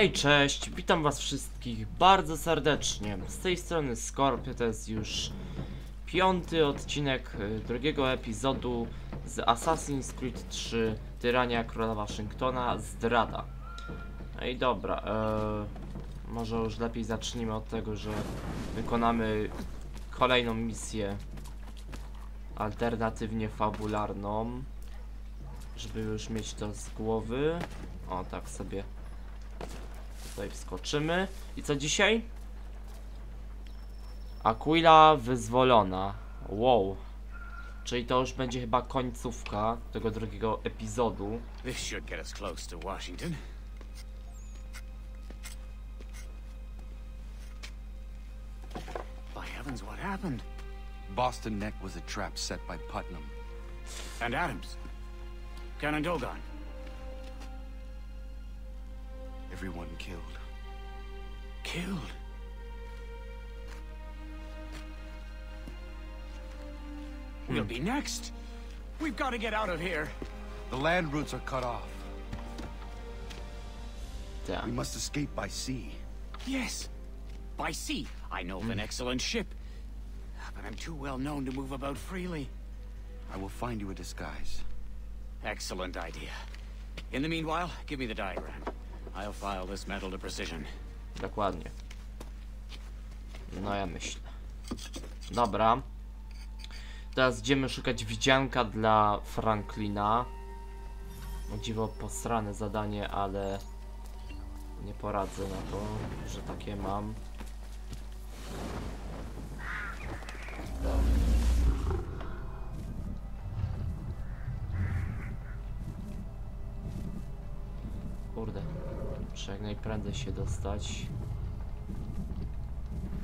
Hej, cześć, witam was wszystkich bardzo serdecznie. Z tej strony Skorpio, to jest już 5. odcinek drugiego epizodu z Assassin's Creed 3 Tyrania Króla Waszyngtona, zdrada. No i dobra, może już lepiej zacznijmy od tego, że wykonamy kolejną misję alternatywnie fabularną, żeby już mieć to z głowy. O, tak sobie tutaj wskoczymy. I co dzisiaj? Aquila wyzwolona. Wow. Czyli to już będzie chyba końcówka tego drugiego epizodu. Boston Neck was a trap set by Putnam and Adams. Canandogan. Everyone killed. Killed? We'll be next. We've got to get out of here. The land routes are cut off. Damn. We must escape by sea. Yes, by sea. I know of an excellent ship, but I'm too well known to move about freely. I will find you a disguise. Excellent idea. In the meanwhile, give me the diagram. I'll file this metal to precision. Dokładnie. No ja myślę. Dobra. Teraz idziemy szukać widzianka dla Franklina. O dziwo posrane zadanie, ale nie poradzę na to, że takie mam. Kurde, muszę jak najprędzej się dostać.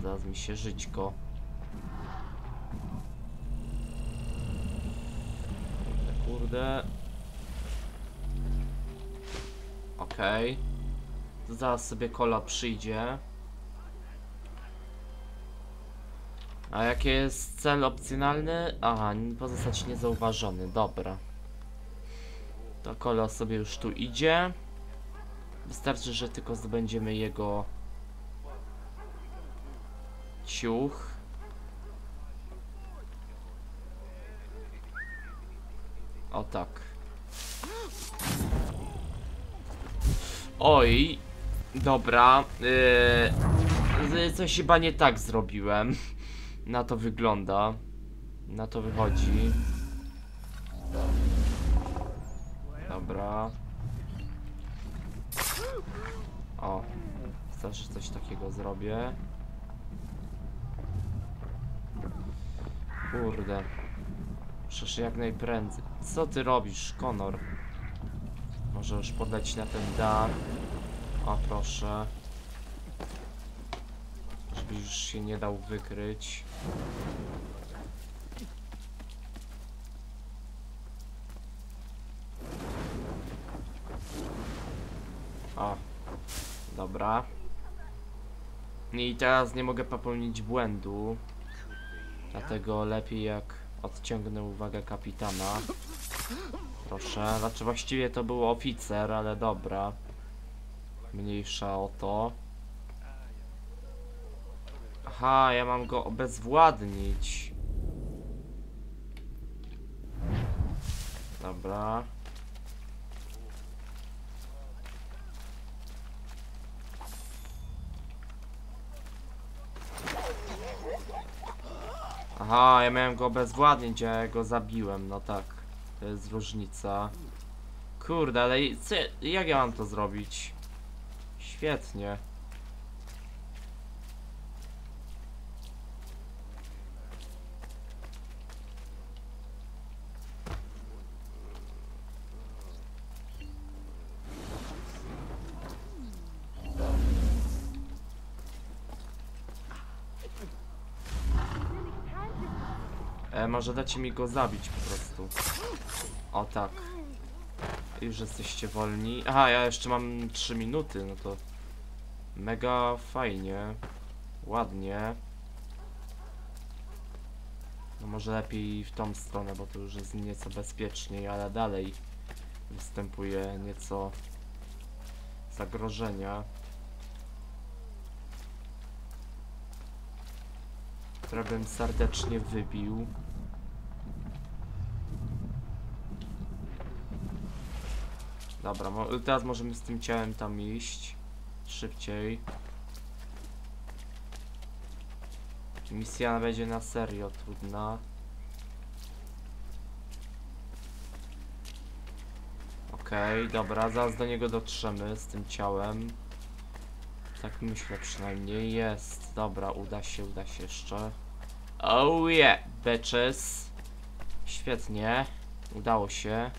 Zaraz mi się żyćko. Kurde. Okej. To zaraz sobie kola przyjdzie. A jaki jest cel opcjonalny? Aha, pozostać niezauważony, dobra. To kola sobie już tu idzie. Wystarczy, że tylko zdobędziemy jego ciuch. O tak. Oj. Dobra. Coś chyba nie tak zrobiłem. Na to wygląda. Na to wychodzi. Dobra. O, zawsze coś takiego zrobię. Kurde. Przecież jak najprędzej. Co ty robisz, Connor? Może już podleć na ten dach. O, proszę. Żebyś już się nie dał wykryć. O, dobra. I teraz nie mogę popełnić błędu. Dlatego lepiej jak odciągnę uwagę kapitana. Proszę, znaczy właściwie to był oficer, ale dobra. Mniejsza o to. Aha, ja mam go obezwładnić. Dobra. Aha, ja miałem go obezwładnić, a ja go zabiłem, no tak. To jest różnica. Kurde, ale jak ja mam to zrobić? Świetnie. Może dacie mi go zabić po prostu. O tak. Już jesteście wolni. Aha, ja jeszcze mam 3 minuty, no to mega fajnie. Ładnie. No może lepiej w tą stronę, bo to już jest nieco bezpieczniej, ale dalej występuje nieco zagrożenia. która bym serdecznie wybił. Dobra, teraz możemy z tym ciałem tam iść szybciej. Misja będzie na serio trudna. Okej, dobra, zaraz do niego dotrzemy z tym ciałem. Tak myślę przynajmniej. Jest, dobra, uda się jeszcze. Oh yeah, bitches. Świetnie, udało się.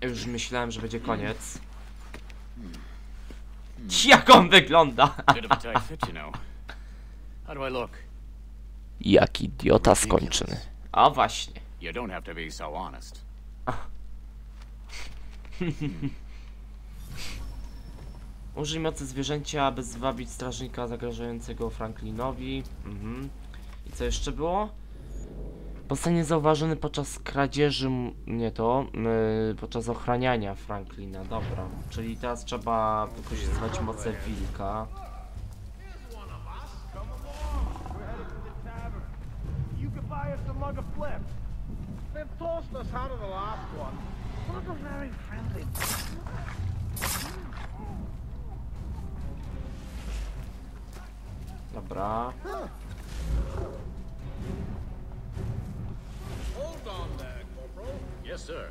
Już myślałem, że będzie koniec. Jak on wygląda? Jak idiota skończyny. A właśnie. Użyj mocy zwierzęcia, aby zwabić strażnika zagrażającego Franklinowi. I co jeszcze było? Zostanie zauważony podczas kradzieży, podczas ochraniania Franklina, dobra. Czyli teraz trzeba wykorzystywać moce wilka. Dobra. Yes, sir.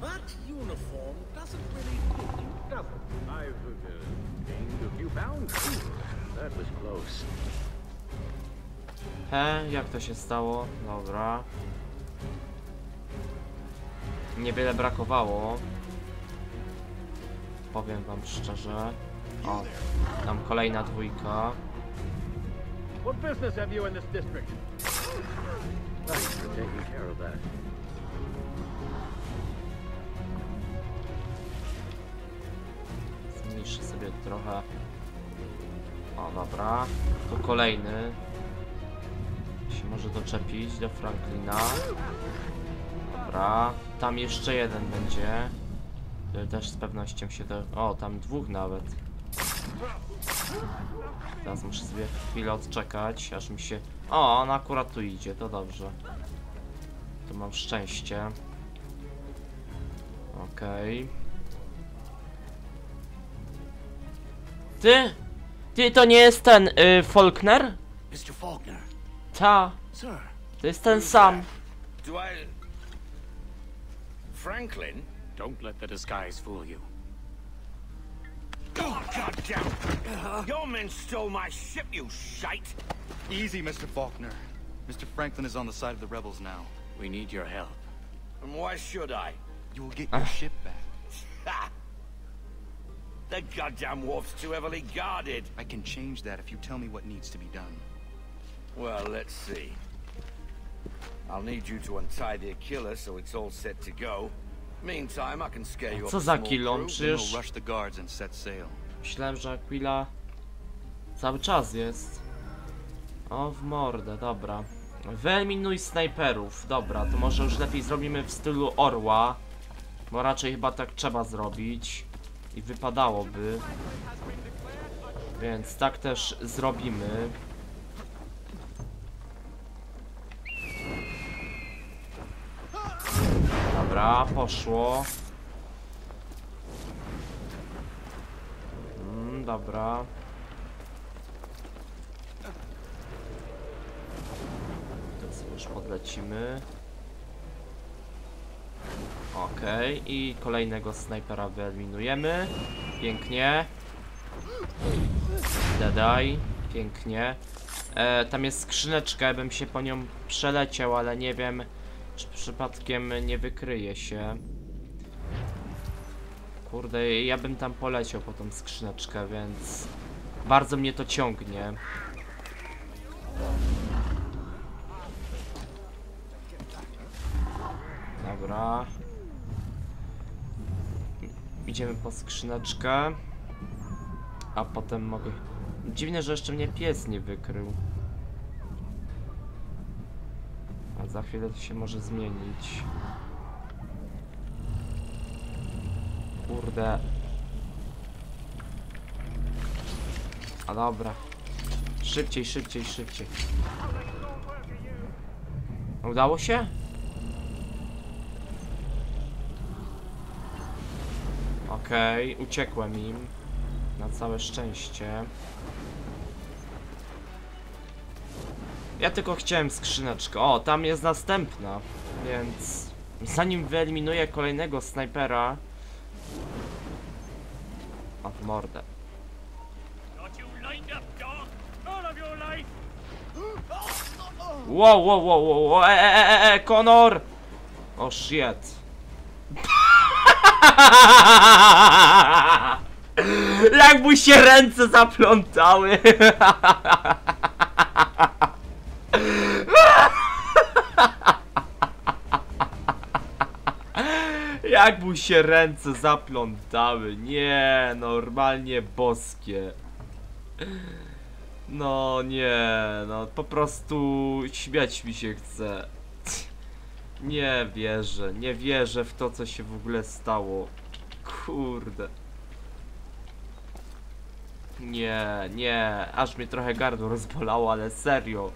That uniform doesn't really fit you, does it? I've aimed a few bounds. That was close. Jak to się stało? Dobra. Niewiele brakowało. Powiem wam szczerze. O, tam kolejna dwójka. What business have you in this district? Thanks for taking care of that. Zmniejszę sobie trochę. O, dobra. To kolejny. Się może doczepić do Franklina. Dobra. Tam jeszcze jeden będzie. Też z pewnością się do... O, tam dwóch nawet. Teraz muszę sobie chwilę odczekać, aż mi się... O, on akurat tu idzie, to dobrze. Tu mam szczęście. Okej. Ty? Ty to nie jest ten, Faulkner? Mr. Faulkner. Ta. To jest ten sam. Franklin? Don't let the disguise fool you. Oh, goddamn! Your men stole my ship, you shite! Easy, Mr. Faulkner. Mr. Franklin is on the side of the rebels now. We need your help. And why should I? You will get your ship back. The goddamn wharf's too heavily guarded. I can change that if you tell me what needs to be done. Well, let's see. I'll need you to untie the Aquila so it's all set to go. Meantime, I can scare you up. Co za Aquilą? Przecież myślałem, że Aquila cały czas jest. O, w mordę, dobra. Wyeliminuj snajperów, dobra, to może już lepiej zrobimy w stylu orła. Bo raczej chyba tak trzeba zrobić. I wypadałoby. Więc tak też zrobimy. Dobra, poszło. Dobra. Teraz już podlecimy. Okej, i kolejnego snajpera wyeliminujemy. Pięknie. Dadaj, pięknie. Tam jest skrzyneczka, ja bym się po nią przeleciał, ale nie wiem... Czy przypadkiem nie wykryje się? Kurde, ja bym tam poleciał po tą skrzyneczkę, więc bardzo mnie to ciągnie. Dobra. Idziemy po skrzyneczkę. A potem mogę... Dziwne, że jeszcze mnie pies nie wykrył. Za chwilę to się może zmienić. Kurde. A dobra. Szybciej, szybciej, szybciej. Udało się? Okej, uciekłem im. Na całe szczęście. Ja tylko chciałem skrzyneczkę. O, tam jest następna. Więc zanim wyeliminuję kolejnego snajpera... O, w mordę. Wow, wow, wow, wow, Connor! O, shit. Jak mu się ręce zaplątały. Jak mu się ręce zaplątały. Nie, normalnie boskie. No nie, no po prostu śmiać mi się chce. Nie wierzę, nie wierzę w to, co się w ogóle stało. Kurde. Nie, nie, aż mnie trochę gardło rozbolało, ale serio.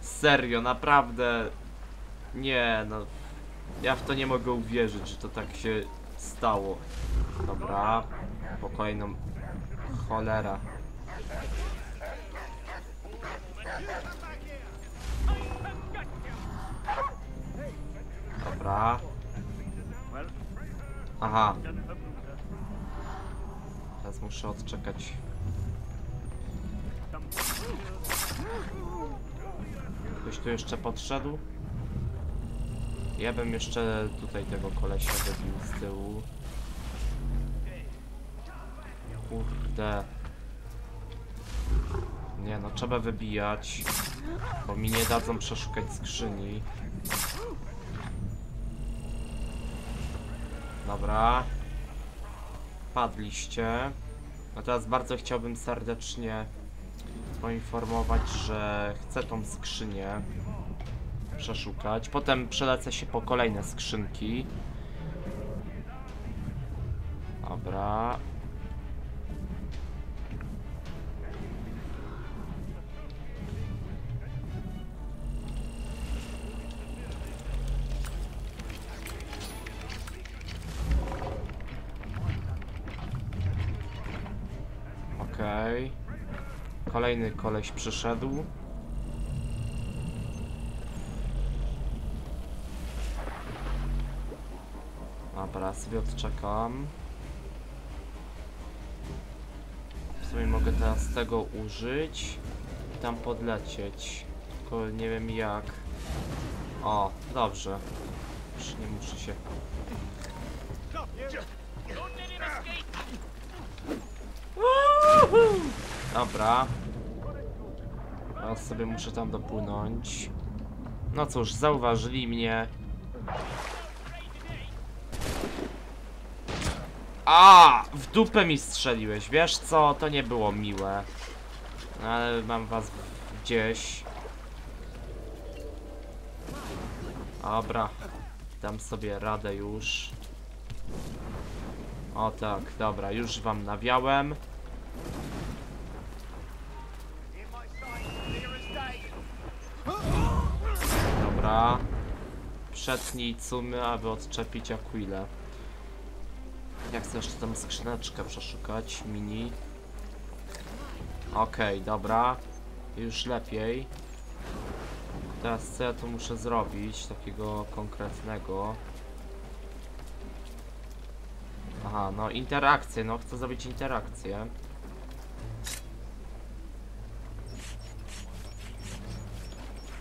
Serio, naprawdę. Nie, no. Ja w to nie mogę uwierzyć, że to tak się stało. Dobra, po kolejną... Cholera. Dobra. Aha. Teraz muszę odczekać. Ktoś tu jeszcze podszedł? Ja bym jeszcze tutaj tego kolesia wybił z tyłu. Kurde. Nie no, trzeba wybijać. Bo mi nie dadzą przeszukać skrzyni. Dobra. Padliście. No teraz bardzo chciałbym serdecznie poinformować, że chcę tą skrzynię przeszukać. Potem przelecę się po kolejne skrzynki. Dobra. Okej. Kolejny koleś przyszedł. Dobra, sobie odczekam. W sumie mogę teraz tego użyć i tam podlecieć. Tylko nie wiem jak. O, dobrze. Już nie muszę się... Dobra. Teraz sobie muszę tam dopłynąć. No cóż, zauważyli mnie. A, w dupę mi strzeliłeś, wiesz co? To nie było miłe. Ale mam was gdzieś. Dobra. Dam sobie radę już. O tak, dobra, już wam nawiałem. Dobra. Przetnij cumy, aby odczepić Aquilę. Jak chcę jeszcze tam skrzyneczkę przeszukać, mini. Okej, dobra. Już lepiej. Teraz co ja tu muszę zrobić? Takiego konkretnego. Aha, no interakcję, no chcę zrobić interakcję.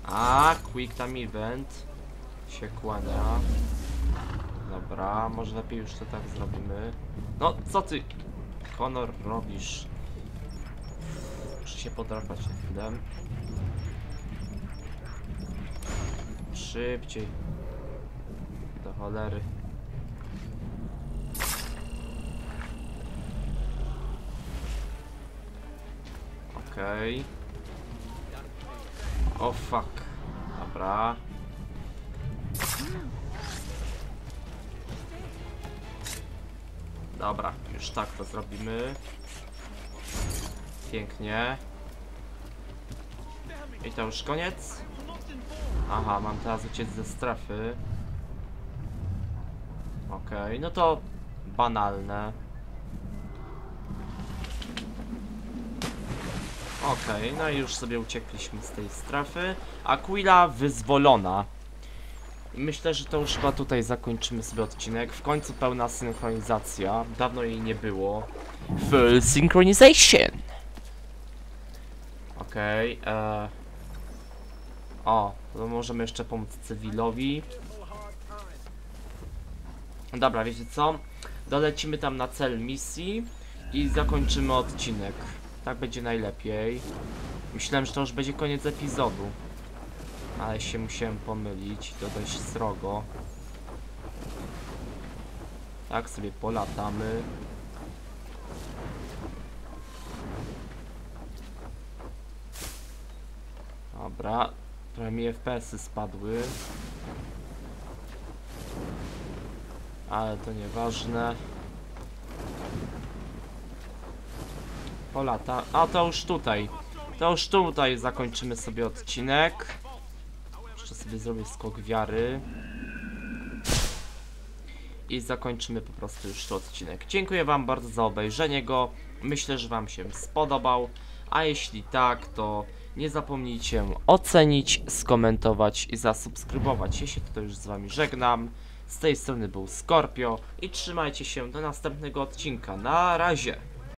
A, quick time event się kłania. Dobra, może lepiej już to tak zrobimy. No, co ty, Connor, robisz? Muszę się podrapać na chwilę. Szybciej. Do cholery. Okej. O fuck. Dobra. Dobra, już tak to zrobimy. Pięknie. I to już koniec? Aha, mam teraz uciec ze strefy. Okej, no to banalne. Okej, no i już sobie uciekliśmy z tej strefy. Aquila wyzwolona. Myślę, że to już chyba tutaj zakończymy sobie odcinek. W końcu pełna synchronizacja. Dawno jej nie było. Full synchronization. Okej, o, to możemy jeszcze pomóc cywilowi. Dobra, wiecie co? Dolecimy tam na cel misji i zakończymy odcinek. Tak będzie najlepiej. Myślałem, że to już będzie koniec epizodu. Ale się musiałem pomylić, to dość srogo. Tak sobie polatamy. Dobra, trochę mi FPS-y spadły. Ale to nieważne. Polata. A to już tutaj. To już tutaj zakończymy sobie odcinek. Jeszcze sobie zrobię skok wiary. I zakończymy po prostu już ten odcinek. Dziękuję wam bardzo za obejrzenie go. Myślę, że wam się spodobał. A jeśli tak, to nie zapomnijcie ocenić, skomentować i zasubskrybować. Ja się tutaj już z wami żegnam. Z tej strony był Skorpio i trzymajcie się do następnego odcinka. Na razie!